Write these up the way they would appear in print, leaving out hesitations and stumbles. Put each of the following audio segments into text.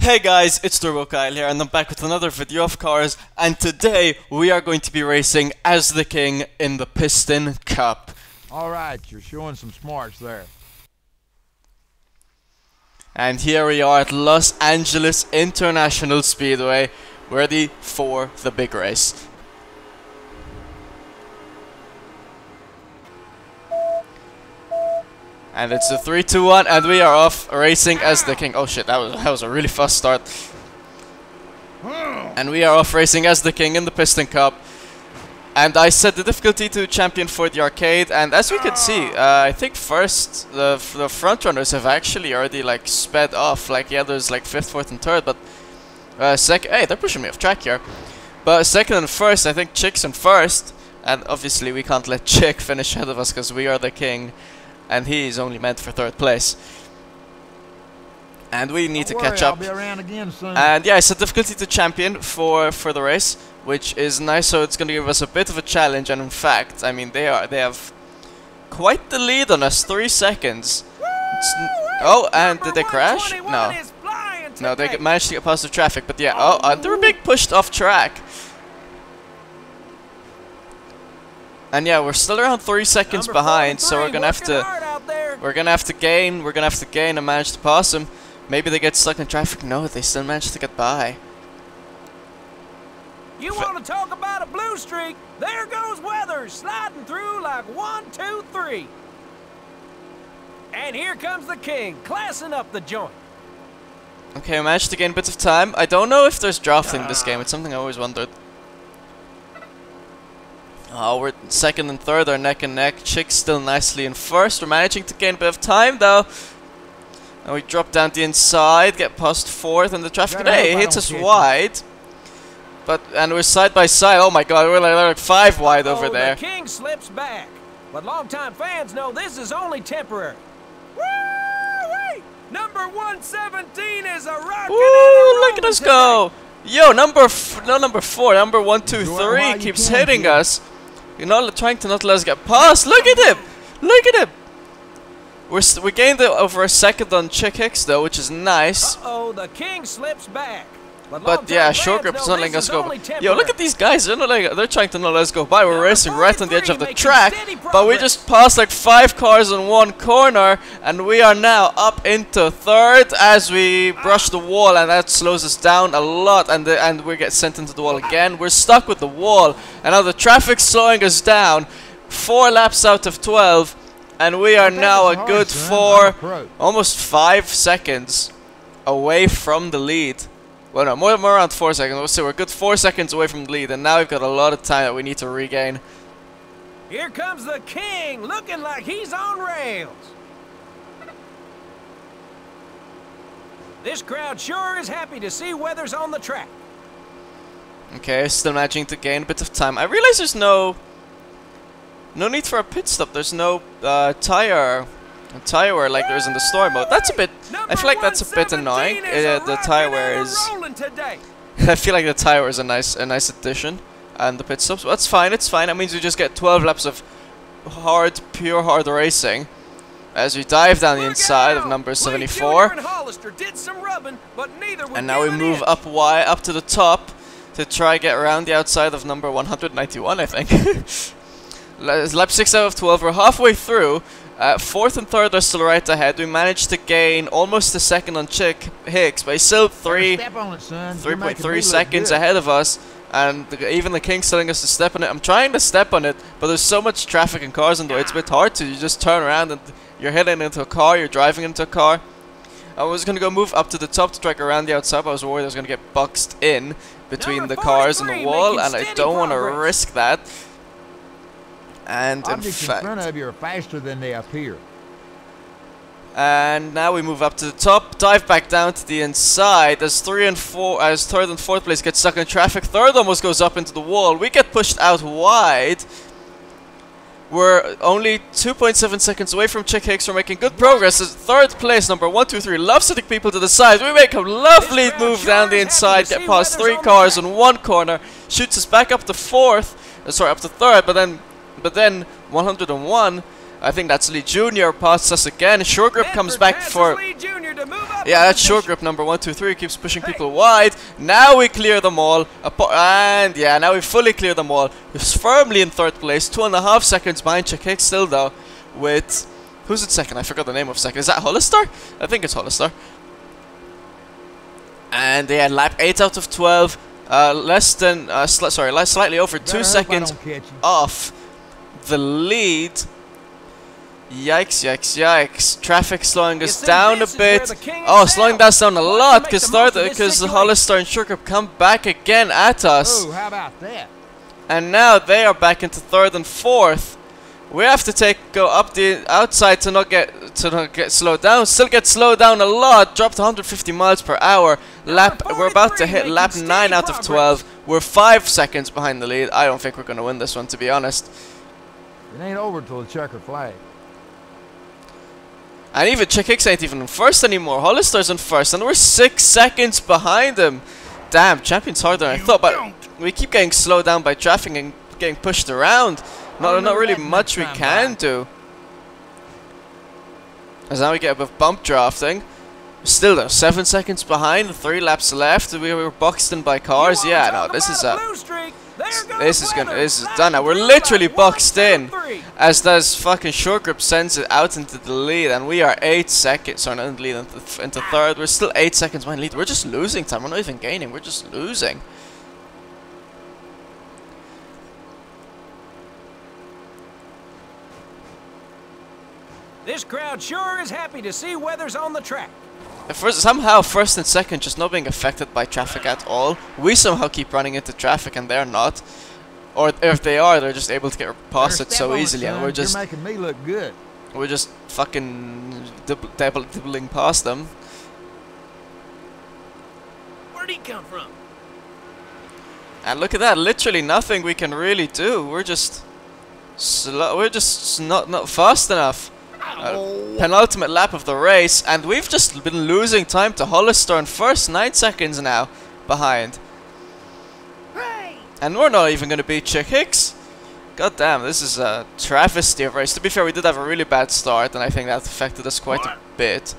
Hey guys, it's Turbo Kyle here and I'm back with another video of Cars, and today we are going to be racing as the king in the Piston Cup. Alright, you're showing some smarts there. And here we are at Los Angeles International Speedway, ready for the big race. And it's a 3-2-1 and we are off racing as the king. Oh shit, that was a really fast start. And we are off racing as the king in the Piston Cup. And I set the difficulty to champion for the arcade, and as we can see, I think first the front runners have actually already like sped off, like the others like 5th, 4th and 3rd, but second, hey, they're pushing me off track here. But 2nd and 1st, I think Chick's in 1st, and obviously we can't let Chick finish ahead of us because we are the king. And he is only meant for 3rd place. And we need to catch up. I'll be around again soon. And yeah, it's a difficulty to champion for the race, which is nice. So it's going to give us a bit of a challenge. And in fact, I mean, they have quite the lead on us, 3 seconds. Oh, and did they crash? No. No, they managed to get past the traffic. But yeah, oh, they were being pushed off track. And yeah, we're still around 3 seconds behind, so we're gonna have to gain and manage to pass him. Maybe they get stuck in traffic. No, they still manage to get by. You want to talk about a blue streak? There goes Weathers, sliding through like 1, 2, 3. And here comes the king, classing up the joint. Okay, I managed to gain bits of time. I don't know if there's drafting this game. It's something I always wondered. Oh, we're 2nd and 3rd are neck and neck. Chick's still nicely in 1st. We're managing to gain a bit of time though. And we drop down the inside, get past 4th, and the traffic today hits us wide. And we're side by side. Oh my god, we're like 5 wide over there. The king slips back, but longtime fans know this is only temporary. Woo-wee! Number 117 is a rocket. Ooh, look at us go! Yo, number 4, number 1, 2, 3 keeps hitting us. You're not trying to not let us get past. Look at him! Look at him! We gained over a second on Chick Hicks though, which is nice. Uh-oh, the king slips back. But yeah, Shoregrip is not letting us go. Yo, look at these guys. They're not like, they're trying to not let us go by. We're racing right on the edge of the track, but we just passed like 5 cars in one corner, and we are now up into 3rd as we brush the wall, and that slows us down a lot. And we get sent into the wall again. We're stuck with the wall, and now the traffic's slowing us down. 4 laps out of 12. And we are now a good 4, almost 5 seconds away from the lead. Well, no, more around 4 seconds. Let's say we're a good 4 seconds away from the lead, and now we've got a lot of time that we need to regain. Here comes the king, looking like he's on rails. This crowd sure is happy to see Weathers on the track. Okay, still managing to gain a bit of time. I realize there's no need for a pit stop. There's no tire wear like there is in the story mode. That's a bit. I feel like that's a bit annoying. The tire wear is. I feel like the tire wear is a nice addition, and the pit stops. But that's fine. It's fine. That means we just get 12 laps of pure hard racing, as we dive down the inside of number 74. And now we move up to the top to try get around the outside of number 191. I think. Lap 6 out of 12. We're halfway through. 4th and 3rd are still right ahead. We managed to gain almost a second on Chick Hicks, but he's still 3.3 seconds ahead of us, and even the king's telling us to step on it. I'm trying to step on it, but there's so much traffic and cars in the way, it's a bit hard to. You just turn around and you're heading into a car, you're driving into a car. I was going to go move up to the top to track around the outside, but I was worried I was going to get boxed in between the cars and the wall, and I don't want to risk that. And objects in front of you are faster than they appear. And now we move up to the top, dive back down to the inside as 3rd and 4th place get stuck in traffic. 3rd almost goes up into the wall. We get pushed out wide. We're only 2.7 seconds away from Chick Hicks. We're making good progress. As 3rd place, number 1, 2, 3, love sitting people to the side. We make a lovely move down the inside, get past 3 cars in one corner, shoots us back up to 3rd, but then 101 I think that's Lee Jr. passes us again. Shoregrip comes back for... Yeah, that's Shoregrip number 1, 2, 3. Keeps pushing people wide. Now we clear them all. And yeah, now we fully clear them all. He's firmly in third place. 2.5 seconds behind Chick Hicks still though. With... Who's in second? I forgot the name of second. Is that Hollister? I think it's Hollister. And they had lap 8 out of 12. Less than... slightly over 2 seconds off the lead. Yikes, yikes, yikes. Traffic slowing us down a bit. Oh, slowing us down a lot because Hollister and Shoregrip come back again at us. Oh, how about that? And now they are back into third and fourth. We have to go up the outside to not get slowed down. Still get slowed down a lot. Dropped 150 miles per hour. We're about to hit lap 9 out of 12. We're 5 seconds behind the lead. I don't think we're going to win this one, to be honest. It ain't over till the checker flag. And even Chick Hicks ain't even in first anymore. Hollister's in first, and we're 6 seconds behind him. Damn, champion's harder than I thought, but we keep getting slowed down by traffic and getting pushed around. Not really much we can do. As now we get a bit of bump drafting. Still though, 7 seconds behind, 3 laps left. We were boxed in by cars. Yeah, no, this is done now. We're literally boxed in. As does fucking Shoregrip sends it out into the lead, and we are 8 seconds. Sorry, not in the lead, into third. We're still 8 seconds behind lead. We're just losing time. We're not even gaining. We're just losing. This crowd sure is happy to see Weathers on the track. Somehow first and second just not being affected by traffic at all. We somehow keep running into traffic and they're not. Or if they are, they're just able to get past it so easily, and we're just... You're making me look good. We're just fucking dibbling past them. Where'd he come from? And look at that, literally nothing we can really do. We're just... not fast enough. Penultimate lap of the race, and we've just been losing time to Hollister in first, 9 seconds now behind. And we're not even going to beat Chick Hicks. God damn, this is a travesty of race. To be fair, we did have a really bad start, and I think that affected us quite a bit.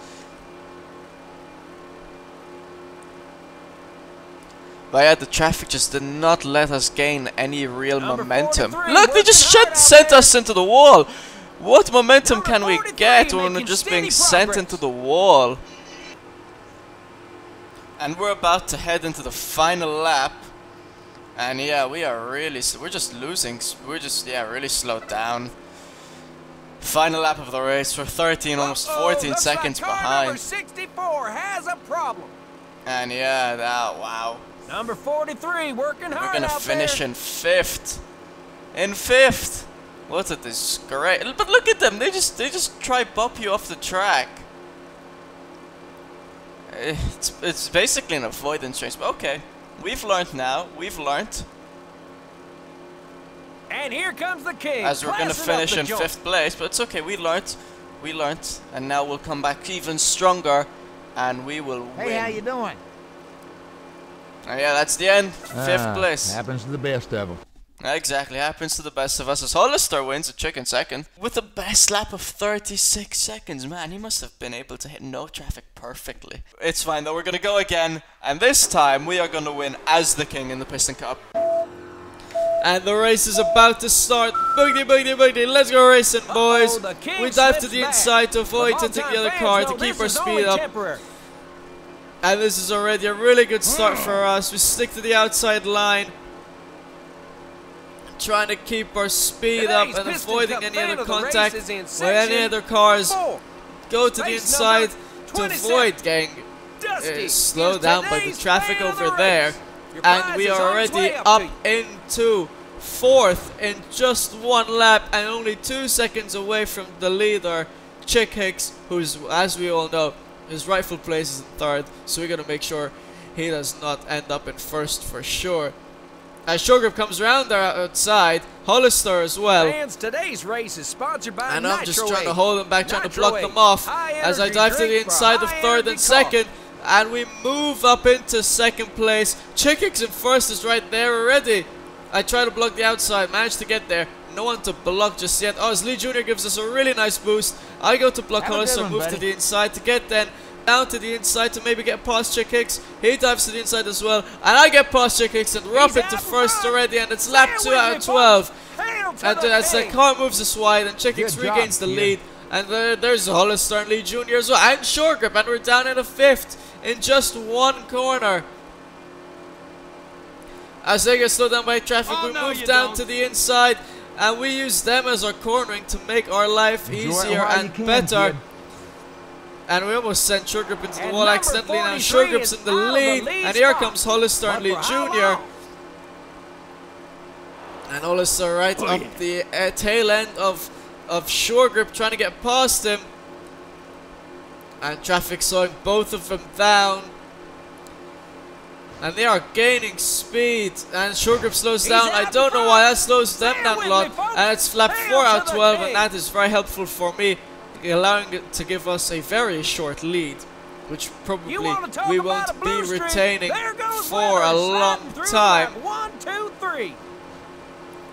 But yeah, the traffic just did not let us gain any real momentum. Look, they just sent us into the wall! What momentum can we get when we're just being sent into the wall? And we're about to head into the final lap. And yeah, we are really... We're just losing. We're just, yeah, really slowed down. Final lap of the race. We're 13, almost 14 seconds behind. Number 64 has a problem. And yeah, wow. Number 43 working hard. We're going to finish in 5th. In 5th. What a disgrace! But look at them. They just try bop you off the track. It's basically an avoidance race. But okay, we've learned now. We've learned. And here comes the king. As we're gonna finish in 5th place, but it's okay. We learned. We learned, and now we'll come back even stronger, and we will win. Hey, how you doing? Oh yeah, that's the end. 5th place. Happens to the best of them. Exactly, happens to the best of us as Hollister wins a chicken second. With the best lap of 36 seconds, man, he must have been able to hit no traffic perfectly. It's fine though, we're gonna go again, and this time we are gonna win as the king in the Piston Cup. And the race is about to start. Boogity, boogity, boogity, let's go racing, boys. We dive to the inside to avoid hitting the other car to keep our speed up. And this is already a really good start for us. We stick to the outside line, trying to keep our speed up and avoiding any other contact with any other cars. Go to the inside to avoid getting slowed down by the traffic over there. And we are already up into 4th in just 1 lap and only 2 seconds away from the leader, Chick Hicks, who's, as we all know, his rightful place is in 3rd. So we're going to make sure he does not end up in 1st for sure. As Shoregrip comes around there outside, Hollister as well. Fans, today's race is sponsored by and I'm just trying to hold them back, trying to block them off. As I dive to the inside of 3rd and 2nd, and we move up into 2nd place. Chick Hicks in 1st is right there already. I try to block the outside, managed to get there. No one to block just yet. Oh, as Lee Jr. gives us a really nice boost. I go to block Hollister, move to the inside to get then down to the inside to maybe get past Chick Hicks. He dives to the inside as well. And I get past Chick Hicks and rough it to first already. And it's lap 2 out of 12. And as the car moves us wide and Chick Hicks regains the lead. And there's Hollister and Lee Jr. as well. And Shoregrip. And we're down in the 5th in just one corner. As they get slowed down by traffic, we move down to the inside. And we use them as our cornering to make our life easier and better. And we almost sent Shoregrip into the wall accidentally. Now Shoregrip's in the lead. And here comes Hollister and Lee Jr. And Hollister right up the tail end of Shoregrip, trying to get past him. And traffic slowing both of them down. And they are gaining speed. And Shoregrip slows down. I don't know why that slows them down a lot. And it's lap 4 out of 12. And that is very helpful for me, allowing it to give us a very short lead, which probably we won't be retaining for a long time. 1, 2, 3.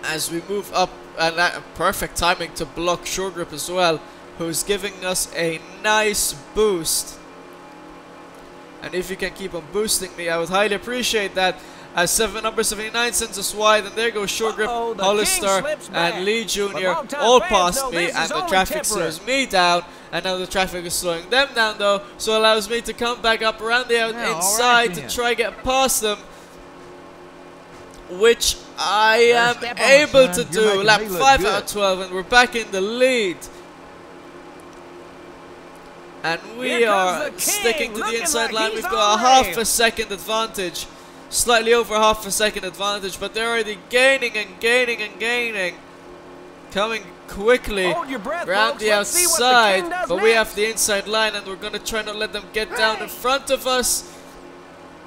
As we move up, and perfect timing to block Shoregrip as well, who's giving us a nice boost. And if you can keep on boosting me, I would highly appreciate that. As number 79 sends us wide, and there goes Shoregrip, Hollister, and Lee Jr. all past me, and the traffic slows me down. And now the traffic is slowing them down, though, so it allows me to come back up around the outside to try get past them, which I am able to do. Lap 5 out of 12, and we're back in the lead. And we are sticking to the inside line. We've got a half a second advantage. Slightly over half a second advantage, but they're already gaining and gaining and gaining. Coming quickly around the outside, but we have the inside line, and we're going to try not let them get down in front of us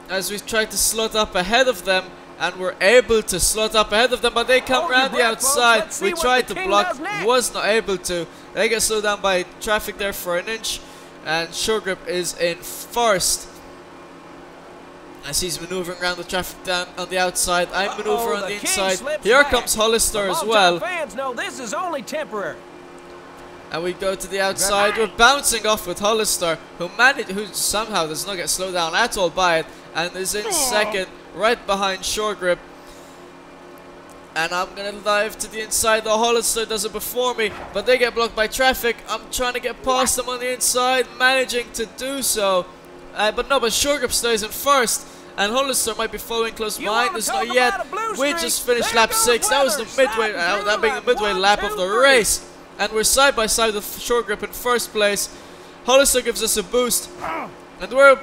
as we try to slot up ahead of them. And we're able to slot up ahead of them, but they come around the outside. We tried to block, was not able to. They get slowed down by traffic there for an inch, and Shoregrip is in first. As he's maneuvering around the traffic down on the outside, I maneuver on the inside. Here comes Hollister as well. This is only temporary. And we go to the outside. We're bouncing off with Hollister, who somehow does not get slowed down at all by it, and is in second, right behind Shoregrip. And I'm going to dive to the inside. The Hollister does it before me, but they get blocked by traffic. I'm trying to get past them on the inside, managing to do so. But Shoregrip stays in first, and Hollister might be following close behind us. Not yet. We just finished lap 6. That was the midway, that being the midway lap of the race, and we're side by side with Shoregrip in first place. Hollister gives us a boost, and we're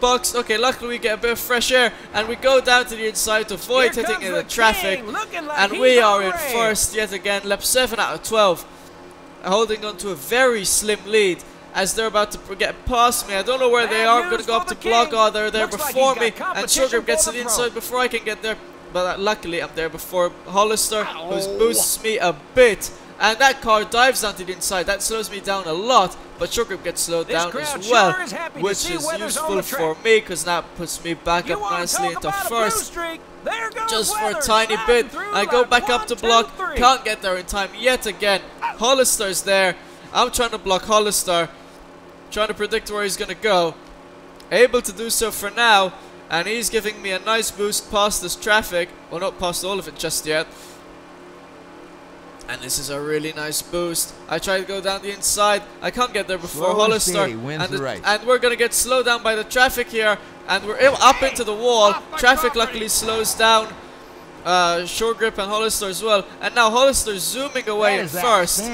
boxed. Okay, luckily we get a bit of fresh air, and we go down to the inside to avoid hitting in the traffic, and we are in first yet again. Lap 7 out of 12, holding on to a very slim lead. As they're about to get past me, I don't know where they are. I'm going to go up to block. Oh, they're there before me, and Shoregrip gets to the inside before I can get there. But luckily, I'm there before Hollister, who boosts me a bit. And that car dives down to the inside. That slows me down a lot, but Shoregrip gets slowed down as well, which is useful for me, because that puts me back up nicely into first. Just for a tiny bit, I go back up to block. Can't get there in time yet again. Hollister's there. I'm trying to block Hollister, trying to predict where he's going to go. Able to do so for now, and he's giving me a nice boost past this traffic. Well, not past all of it just yet. And this is a really nice boost. I try to go down the inside. I can't get there before Hollister. And we're going to get slowed down by the traffic here. And we're up into the wall. Traffic luckily slows down Shoregrip and Hollister as well. And now Hollister's zooming away in first.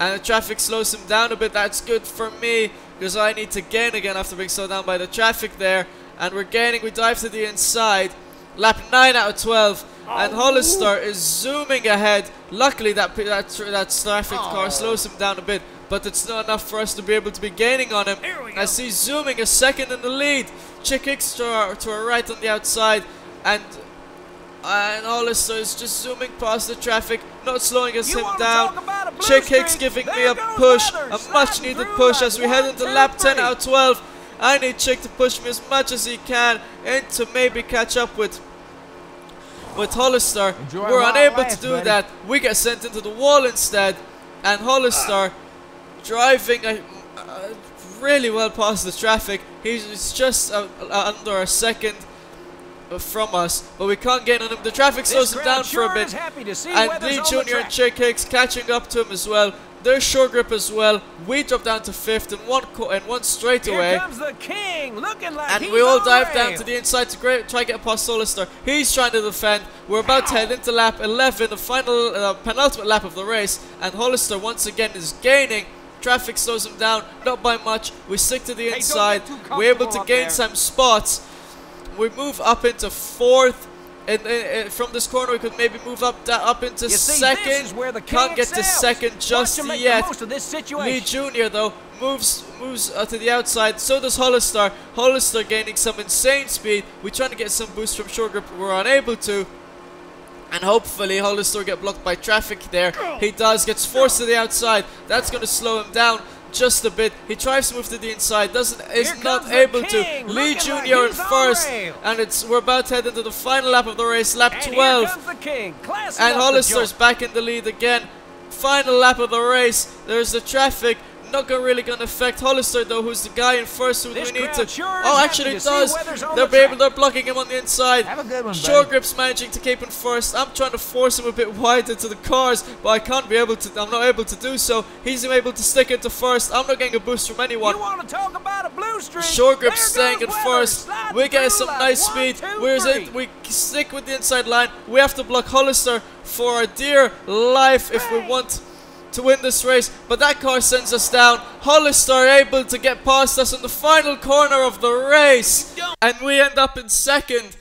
And the traffic slows him down a bit. That's good for me, because I need to gain again after being slowed down by the traffic there. And we're gaining. We dive to the inside. Lap 9 out of 12. And Hollister is zooming ahead. Luckily, that traffic car slows him down a bit. But it's not enough for us to be able to be gaining on him. As he's zooming a second in the lead. Chick Hicks to our right on the outside. And Hollister is just zooming past the traffic, not slowing us him down. Chick Hicks giving me a push, a much needed push as we head into lap 10 out of 12. I need Chick to push me as much as he can and to maybe catch up with with Hollister. We're unable to do that. We get sent into the wall instead, and Hollister driving really well past the traffic. He's just under a second from us, but we can't get on him. The traffic slows him down for a bit, and Lee Jr. and Chick Hicks catching up to him as well. They're Shoregrip as well. We drop down to fifth in one straightaway. Here comes the king, looking like and we all dive down to the inside to try to get past Hollister. He's trying to defend. We're about to head into lap 11, the final penultimate lap of the race, and Hollister once again is gaining. Traffic slows him down, not by much. We stick to the inside. We're able to gain some spots. We move up into fourth. And from this corner, we could maybe move up into second. Can't get to second just yet. Lee Jr. though moves to the outside. So does Hollister. Hollister gaining some insane speed. We're trying to get some boost from Shoregrip. We're unable to. And hopefully Hollister get blocked by traffic there. He does. Gets forced to the outside. That's going to slow him down just a bit. He tries to move to the inside, is not able to. Lee Jr. in first, and we're about to head into the final lap of the race, lap 12. And Hollister's back in the lead again. Final lap of the race. There's the traffic. Not really going to affect Hollister though, who's the guy in first who we need to. Oh, actually it does. They're blocking him on the inside. Shoregrip's managing to keep him first. I'm trying to force him a bit wider to the cars, but I can't be able to. I'm not able to do so. He's able to stick into first. I'm not getting a boost from anyone. Shoregrip staying in first. We're getting some nice speed. We stick with the inside line. We have to block Hollister for our dear life if we want to win this race, but that car sends us down. Hollister able to get past us in the final corner of the race, and we end up in second.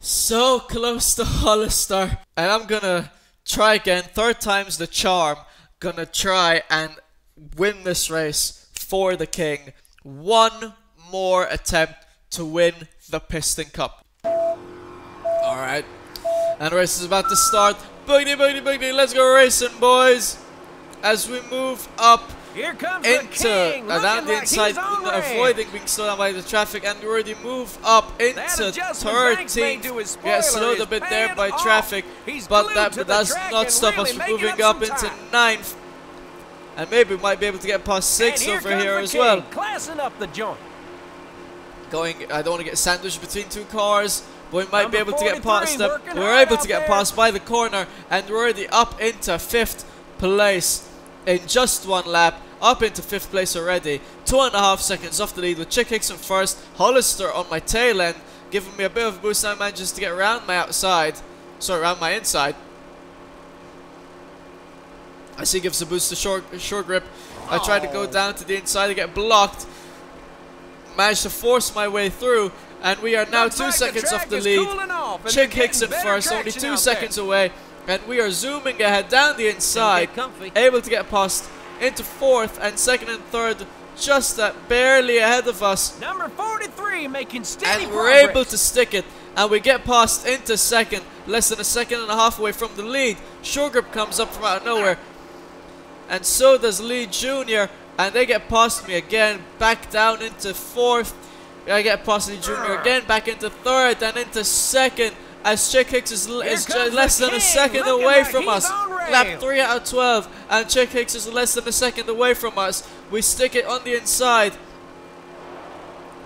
So close to Hollister, and I'm gonna try again. Third time's the charm. Gonna try and win this race for the king. One more attempt to win the Piston Cup. All right, and the race is about to start. Boogity, boogity, boogity. Let's go racing, boys. As we move up down the inside, avoiding being slowed down by the traffic, and we already move up into 13th. Yeah, slowed a bit there by traffic, but that does not stop us from moving up into 9th. And maybe we might be able to get past 6th over here as well. Classing up the joint. I don't want to get sandwiched between two cars, but we might be able to get past them. We're able to get past by the corner, and we're already up into 5th place in just one lap, up into 5th place already. 2.5 seconds off the lead with Chick Hicks in first, Hollister on my tail end, giving me a bit of a boost. I manages to get around my inside. I see gives a boost to Shoregrip. I tried to go down to the inside to get blocked. Managed to force my way through, and we are now 2 seconds off the lead. Chick Hicks in first, only 2 seconds away. And we are zooming ahead down the inside, able to get past into 4th and 2nd and 3rd, just barely ahead of us. Number 43 making steady progress. And we're able to stick it, and we get past into 2nd, less than a second and a half away from the lead. Shoregrip comes up from out of nowhere, and so does Lee Jr., and they get past me again, back down into 4th. I get past Lee Jr. again, back into 3rd and into 2nd. As Chick Hicks is less than a second away from us. Lap 3 out of 12. And Chick Hicks is less than a second away from us. We stick it on the inside.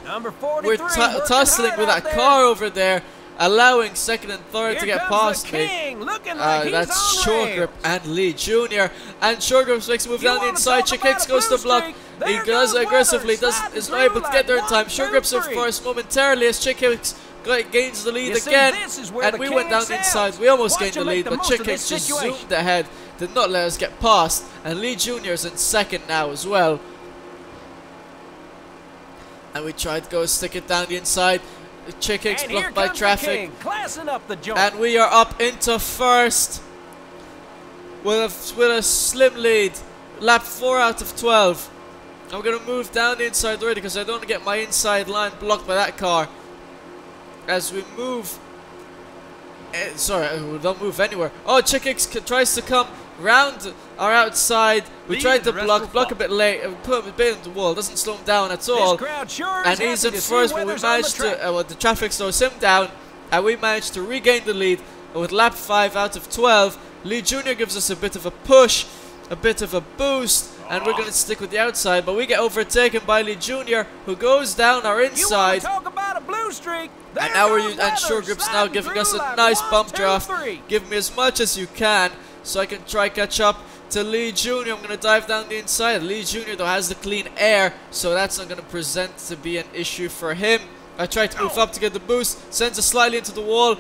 Number 43, we're tussling with that car over there, allowing 2nd and 3rd to get past me. That's Shoregrip and Lee Jr. And Shoregrip makes a move down the inside. Chick Hicks goes to block. He does aggressively. Is not able to get there in time. Shoregrip's in first momentarily as Chick Hicks gains the lead again, and we went down inside. We almost gained the lead, but Chick Hicks just zoomed ahead, did not let us get past, and Lee Jr. is in second now as well. And we tried to go stick it down the inside. Chick Hicks blocked by traffic, and we are up into first with a slim lead. Lap 4 out of 12. I'm going to move down the inside already because I don't want to get my inside line blocked by that car. As we move, sorry, we don't move anywhere. Oh, Chick Hicks tries to come round our outside. We tried to block a bit late, put him a bit in the wall. Doesn't slow him down at all. Sure, and he's in first, but we managed to. The traffic slows him down, and we managed to regain the lead. And with lap 5 out of 12, Lee Jr. gives us a bit of a push, a bit of a boost, and we're going to stick with the outside, but we get overtaken by Lee Jr., who goes down our inside. Talk about a blue streak. And now we're and Shoregrip's now giving us a nice bump draft. Give me as much as you can, so I can try catch up to Lee Jr. I'm going to dive down the inside. Lee Jr. though has the clean air, so that's not going to present to be an issue for him. I try to move up to get the boost, sends us slightly into the wall.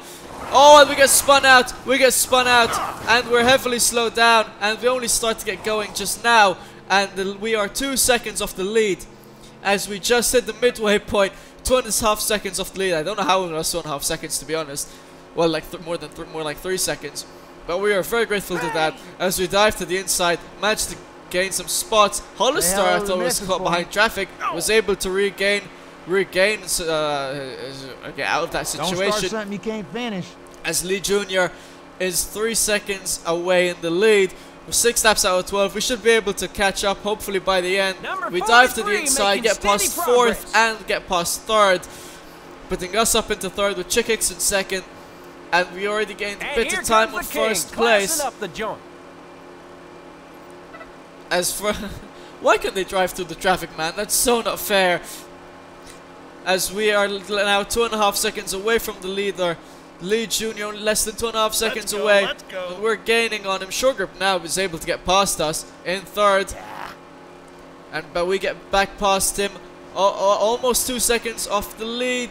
Oh, and we get spun out, and we're heavily slowed down, and we only start to get going just now, and we are 2 seconds off the lead, as we just hit the midway point, 2.5 seconds off the lead. I don't know how we lost 2.5 seconds, to be honest. Well, like more like 3 seconds, but we are very grateful to that, as we dive to the inside, managed to gain some spots. Hollister, after was caught behind traffic, was able to regain out of that situation. Don't start something you can't finish. As Lee Jr. is 3 seconds away in the lead. With 6 laps out of 12, we should be able to catch up hopefully by the end. We dive to the inside, get past 4th and get past 3rd, putting us up into 3rd with Chick Hicks in 2nd, and we already gained a bit of time on 1st place. As for why can't they drive through the traffic, man? That's so not fair. As we are now 2.5 seconds away from the leader, Lee Jr. less than 2.5 seconds away. We're gaining on him. Shoregrip now is able to get past us in 3rd, but we get back past him, almost 2 seconds off the lead.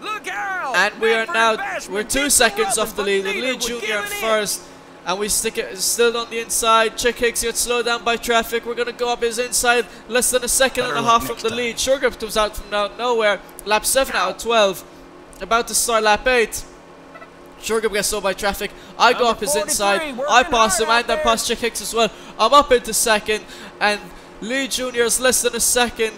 Look out! And we are now 2 seconds off the lead. Lee Jr. first, and we stick it still on the inside. Chick Hicks gets slowed down by traffic. We're going to go up his inside, less than a second and a half from the lead. Shoregrip comes out from nowhere. Lap 7 out of 12, about to start lap 8. Shoregrip gets slowed by traffic. I go up his inside. I pass him and I pass Chick Hicks as well. I'm up into 2nd, and Lee Jr. is less than a second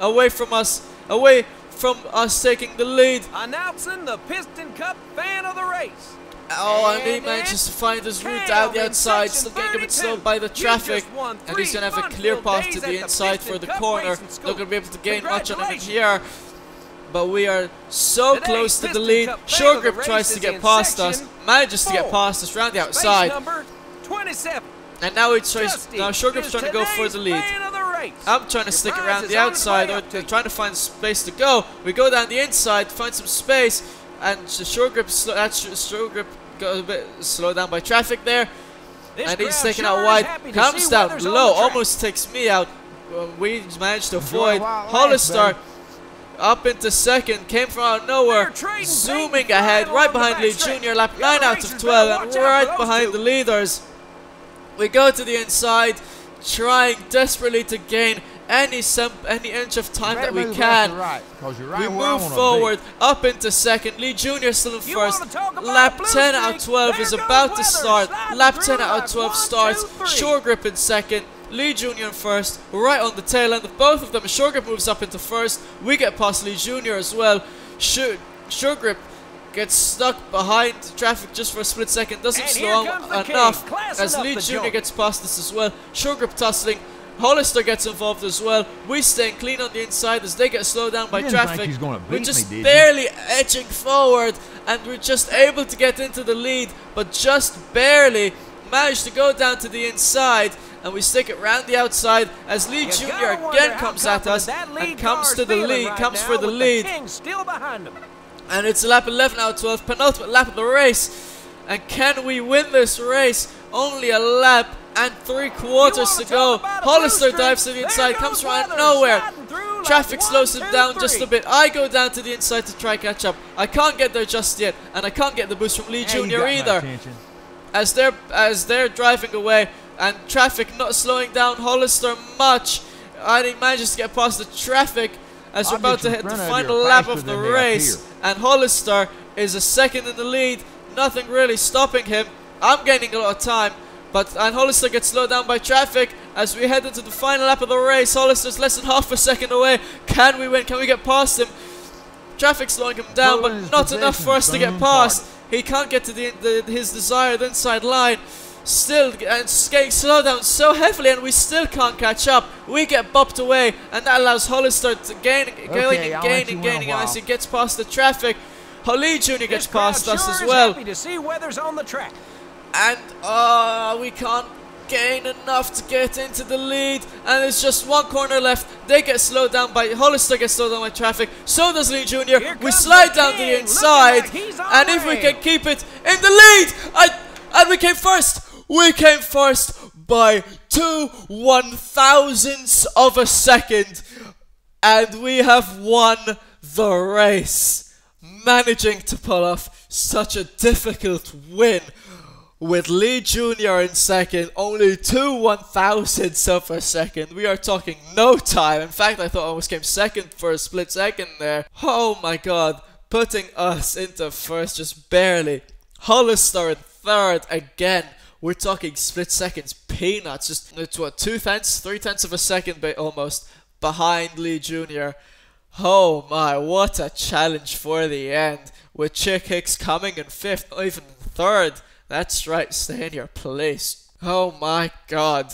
away from us, taking the lead. Announcing the Piston Cup fan of the race. Oh, and he manages to find his route down the outside, still getting a bit slowed by the traffic, and he's going to have a clear path to the inside for the corner. Not going to be able to gain much on him here, but we are so close to the lead. Shoregrip tries to get past us, manages to get past us round the outside, and now Shoregrip's trying to go for the lead. I'm trying to stick around the outside, or trying to find space to go. We go down the inside, find some space. And Shoregrip got a bit slowed down by traffic there. And he's taken out wide. Comes down low. Almost takes me out. We managed to avoid Hollister. Up into 2nd. Came from out of nowhere. Zooming ahead. Right behind Lee Jr. Lap 9 out of 12. And right behind the leaders. We go to the inside. Trying desperately to gain any inch of time that we can. We move forward up into 2nd. Lee Jr. still in 1st. Lap 10 out of 12 is about to start. Lap 10 out of 12 starts. Shoregrip in 2nd. Lee Jr. in 1st. Right on the tail end of both of them. Shoregrip moves up into 1st. We get past Lee Jr. as well. Shoregrip gets stuck behind traffic just for a split second. Doesn't slow enough as Lee Jr. gets past us as well. Shoregrip tussling. Hollister gets involved as well. We staying clean on the inside as they get slowed down by traffic. We're just barely edging forward, and we're just able to get into the lead, but just barely managed to go down to the inside, and we stick it round the outside as Lee Jr. again comes at us and comes to the lead, comes for the lead. And it's lap 11 out of 12, penultimate lap of the race. And can we win this race? Only a lap and 3/4 to go. Hollister dives to the inside, comes from out of nowhere. Traffic slows him down just a bit. I go down to the inside to try catch up. I can't get there just yet, and I can't get the boost from Lee Jr. either. As they're driving away, and traffic not slowing down Hollister much. And he manages to get past the traffic as we're about to hit the final lap of the race. And Hollister is a second in the lead. Nothing really stopping him. I'm gaining a lot of time. And Hollister gets slowed down by traffic as we head into the final lap of the race. Hollister's less than half a second away. Can we win? Can we get past him? Traffic's slowing him down, but not enough for us to get past. He can't get to his desired inside line. Still, and skating slow down so heavily, and we still can't catch up. We get bopped away, and that allows Hollister to gain and gain and gain, and as he gets past the traffic. Lee Jr. gets past us as well. Happy to see Weathers on the track. And we can't gain enough to get into the lead, and there's just one corner left. They get slowed down by Hollister, gets slowed down by traffic. So does Lee Jr. We slide down the inside, and if we can keep it in the lead, and we came first. We came first by 2 one-thousandths of a second, and we have won the race, managing to pull off such a difficult win. With Lee Jr. in second, only 2 one-thousandths of a second. We are talking no time. In fact, I thought I almost came second for a split second there. Oh my god, putting us into first just barely. Hollister in third again. We're talking split seconds, peanuts. Just it's what, 2 tenths, 3 tenths of a second almost behind Lee Jr. Oh my, what a challenge for the end. With Chick Hicks coming in fifth, or even third. That's right, stay in your place. Oh my god.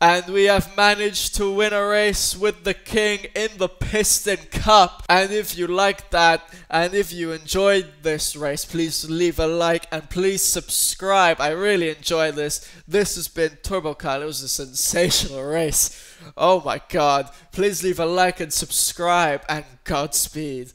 And we have managed to win a race with the king in the Piston Cup. And if you like that, and if you enjoyed this race, please leave a like and please subscribe. I really enjoyed this. This has been Turbo Kyle. It was a sensational race. Oh my god. Please leave a like and subscribe, and Godspeed.